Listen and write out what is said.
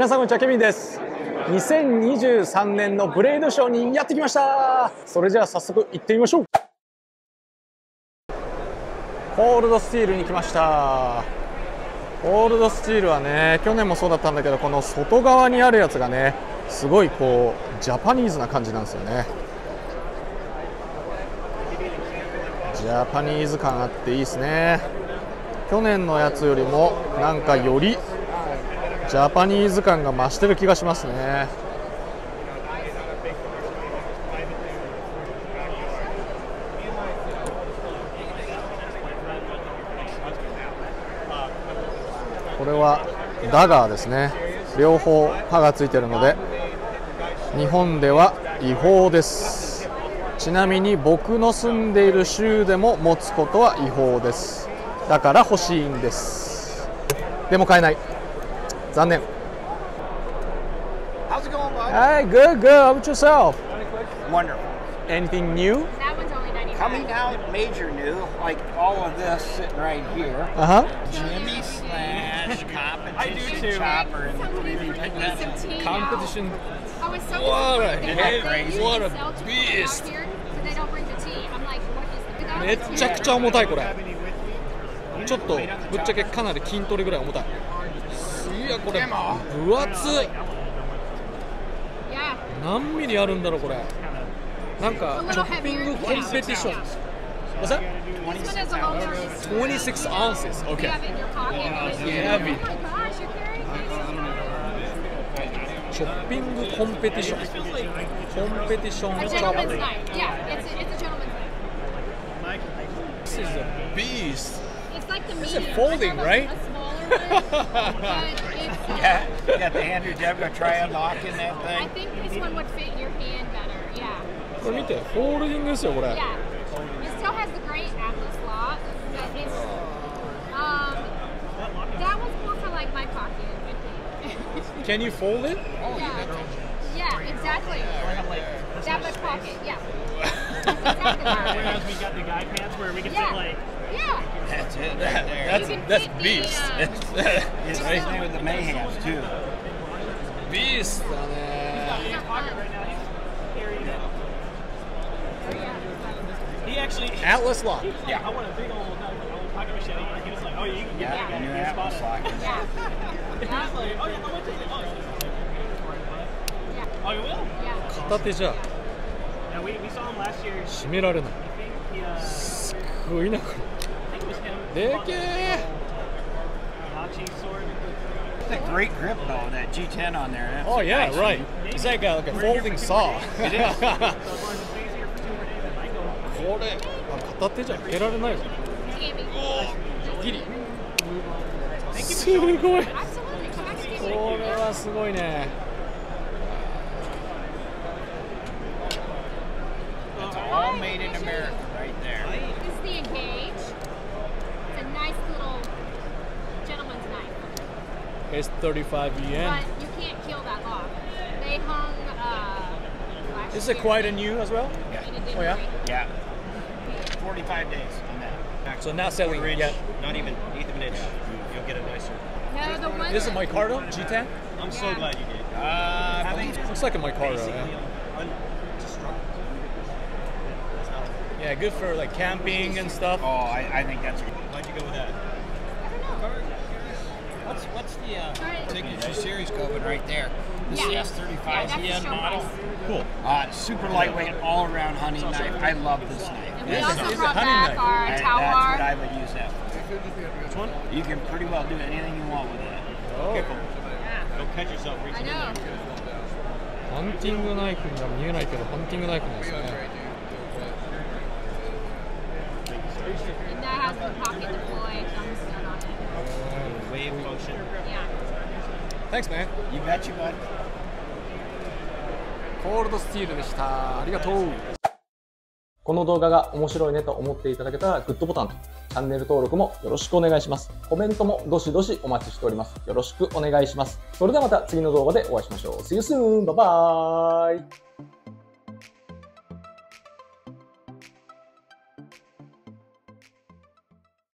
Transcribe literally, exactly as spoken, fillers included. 皆さんこんにちは、ケビンです。にせんにじゅうさんねんのブレードショーにやってきました。それじゃあ早速行ってみましょう。コールドスチールに来ました。コールドスチールはね、去年もそうだったんだけど、この外側にあるやつがね、すごいこうジャパニーズな感じなんですよね。ジャパニーズ感あっていいですね。去年のやつよりもなんかよりジャパニーズ感が増してる気がしますね。これはダガーですね。両方刃がついてるので日本では違法です。ちなみに僕の住んでいる州でも持つことは違法です。だから欲しいんです。でも買えない、残念。How's it going, bud? Hi, good, good. How about yourself? Wonderful. Anything new? That one's only ninety-nine. Coming out major new, like all of this sitting right here. Uh huh. Jimmy Slash competition. I do too. Chopper and competition. competition. Oh, it's so good. What a beast! But they don't bring the tea. I'm like, what is the? めちゃくちゃ重たいこれ。ちょっとぶっちゃけかなり筋トレぐらい重たい。いやこれ分厚い。何ミリあるんだろうこれ。なんかチョッピングコンペティション。What's that? twenty-six ounces. Okay. Heavy. チョッピングコンペティション。コンペティションチョップ。This is a beast. This is folding, right? Yeah, you got the Andrew Debra try unlocking that thing. I think this one would fit your hand better, yeah. Look at this, folding this or what? Yeah. It still has the great Atlas Lock, but it's, um, that one's more for like my pocket, I think. Can you fold it? Oh, yeah. Yeah, exactly. That much pocket, yeah. Whereas we got the guy pants where we can fit like... Yeah. That's it. Right there. That's that's beast. The, um, it's right there with the mayhem too. Beast. He actually Atlas Lock. Yeah. I want a big old pocket machete. He was like, oh, you can get that. Yeah. Atlas Lock. Yeah. I was like, oh yeah, I want to take it. Oh. Oh, you will? Yeah. 片手じゃ。Now we we saw him last year. 締められない。すごいなこれ。でけえ。That's a great grip though, that G ten on there. That's oh yeah, nice right. It's like a, like a folding saw. It is. これ片手じゃ開けられないぞ。ギリ。すごい。これはすごいね。It's all made in America, right there. Is the engage? Nice little gentleman's knife. S thirty-five V N. But you can't kill that long. They hung. Uh, Is it quite a new as well? Yeah. Oh yeah. Yeah. forty-five days on that. So not selling yet. Not even eighth of an inch. You'll get a nicer. No, the one. This is a Micarto G ten. I'm yeah. so glad you did. Uh, I think it looks like a Micarto. Yeah, good for like camping and stuff. Oh, I, I think that's good. Why'd you go with that? I don't know. What's what's the uh, right. Tiger two Series going right there? This yeah. is S thirty-five V N yeah, model. Cool. Uh, super lightweight, all around hunting knife. I love this knife. And we yes. also brought back our I, Tawar. That's what I would use that for. Which one? You can pretty well do anything you want with it. Oh. Pickle. Yeah. Don't cut yourself recently. I know. Hunting knife. I'm not seeing it, but hunting knife is. And that has the pocket deploy thumbstone on it. Wave motion. Yeah. Thanks, man. You bet you, bud. Cold Steel でした。ありがとう。この動画が面白いねと思っていただけたらグッドボタンとチャンネル登録もよろしくお願いします。コメントもどしどしお待ちしております。よろしくお願いします。それではまた次の動画でお会いしましょう。See you soon. Bye bye.